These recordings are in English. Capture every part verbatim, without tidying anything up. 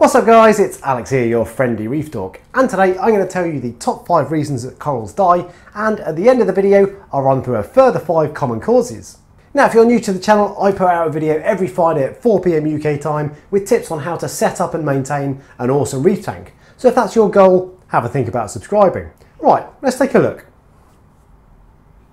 What's up guys, it's Alex here, your friendly reef dog, and today I'm going to tell you the top five reasons that corals die, and at the end of the video I'll run through a further five common causes. Now if you're new to the channel, I put out a video every Friday at four p m U K time with tips on how to set up and maintain an awesome reef tank, so if that's your goal, have a think about subscribing. Right, let's take a look.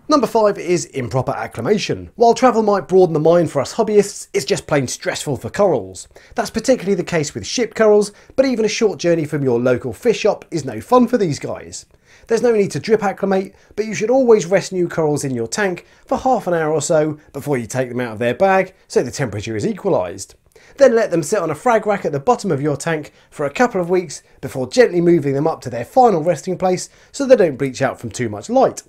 Number five is improper acclimation. While travel might broaden the mind for us hobbyists, it's just plain stressful for corals. That's particularly the case with ship corals, but even a short journey from your local fish shop is no fun for these guys. There's no need to drip acclimate, but you should always rest new corals in your tank for half an hour or so before you take them out of their bag so the temperature is equalised. Then let them sit on a frag rack at the bottom of your tank for a couple of weeks before gently moving them up to their final resting place so they don't bleach out from too much light.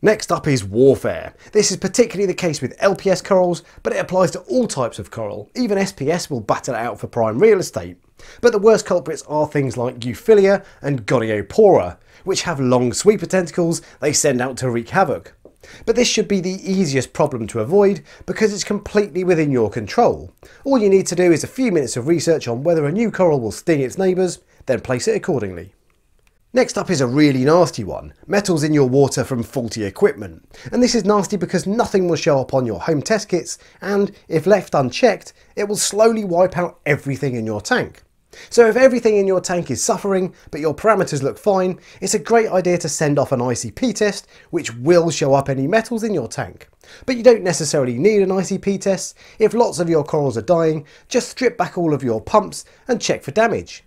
Next up is warfare. This is particularly the case with L P S corals, but it applies to all types of coral. Even S P S will battle it out for prime real estate. But the worst culprits are things like Euphyllia and Goniopora, which have long sweeper tentacles they send out to wreak havoc. But this should be the easiest problem to avoid because it's completely within your control. All you need to do is a few minutes of research on whether a new coral will sting its neighbours, then place it accordingly. Next up is a really nasty one, metals in your water from faulty equipment. And this is nasty because nothing will show up on your home test kits, and if left unchecked, it will slowly wipe out everything in your tank. So if everything in your tank is suffering, but your parameters look fine, it's a great idea to send off an I C P test, which will show up any metals in your tank. But you don't necessarily need an I C P test. If lots of your corals are dying, just strip back all of your pumps and check for damage.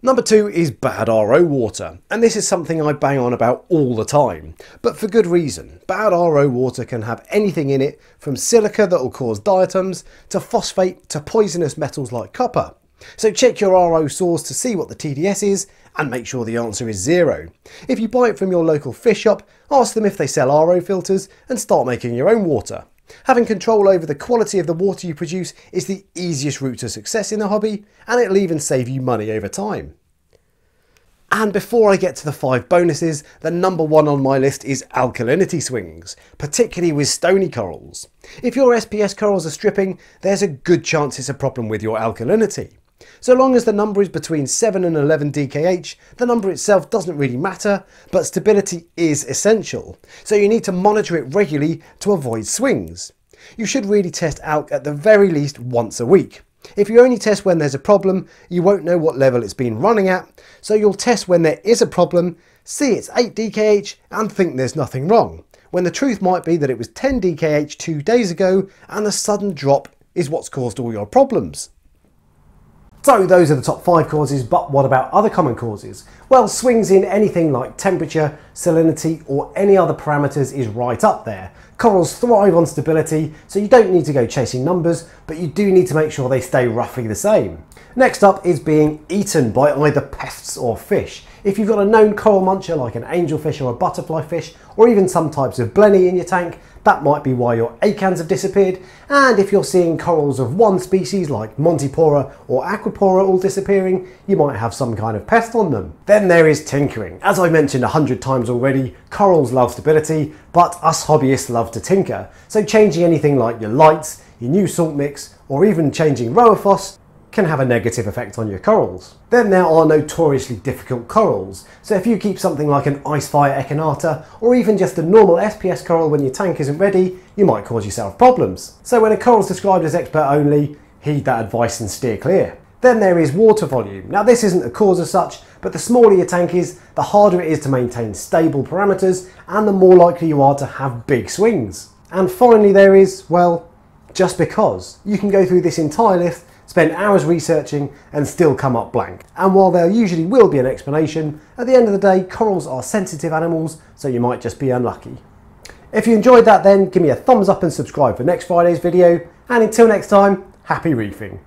Number two is bad R O water, and this is something I bang on about all the time, but for good reason. Bad R O water can have anything in it, from silica that will cause diatoms, to phosphate, to poisonous metals like copper. So check your R O source to see what the T D S is, and make sure the answer is zero. If you buy it from your local fish shop, ask them if they sell R O filters, and start making your own water. Having control over the quality of the water you produce is the easiest route to success in the hobby, and it'll even save you money over time. And before I get to the five bonuses, the number one on my list is alkalinity swings, particularly with stony corals. If your S P S corals are stripping, there's a good chance it's a problem with your alkalinity. So long as the number is between seven and eleven d K H, the number itself doesn't really matter, but stability is essential, so you need to monitor it regularly to avoid swings. You should really test alk at the very least once a week. If you only test when there's a problem, you won't know what level it's been running at, so you'll test when there is a problem, see it's eight d K H and think there's nothing wrong, when the truth might be that it was ten d K H two days ago and the sudden drop is what's caused all your problems. So those are the top five causes, but what about other common causes? Well, swings in anything like temperature, salinity or any other parameters is right up there. Corals thrive on stability, so you don't need to go chasing numbers, but you do need to make sure they stay roughly the same. Next up is being eaten by either pests or fish. If you've got a known coral muncher like an angelfish or a butterfly fish, or even some types of blenny in your tank, that might be why your acans have disappeared. And if you're seeing corals of one species like Montipora or Acropora all disappearing, you might have some kind of pest on them. Then there is tinkering. As I mentioned a hundred times already, corals love stability, but us hobbyists love to tinker. So changing anything like your lights, your new salt mix, or even changing RowaPhos can have a negative effect on your corals. Then there are notoriously difficult corals, so if you keep something like an ice fire Echinata or even just a normal S P S coral when your tank isn't ready, you might cause yourself problems. So when a coral's described as expert only, heed that advice and steer clear. Then there is water volume. Now this isn't a cause as such, but the smaller your tank is, the harder it is to maintain stable parameters and the more likely you are to have big swings. And finally there is, well, just because. You can go through this entire list, spend hours researching and still come up blank. And while there usually will be an explanation, at the end of the day, corals are sensitive animals, so you might just be unlucky. If you enjoyed that then, give me a thumbs up and subscribe for next Friday's video. And until next time, happy reefing.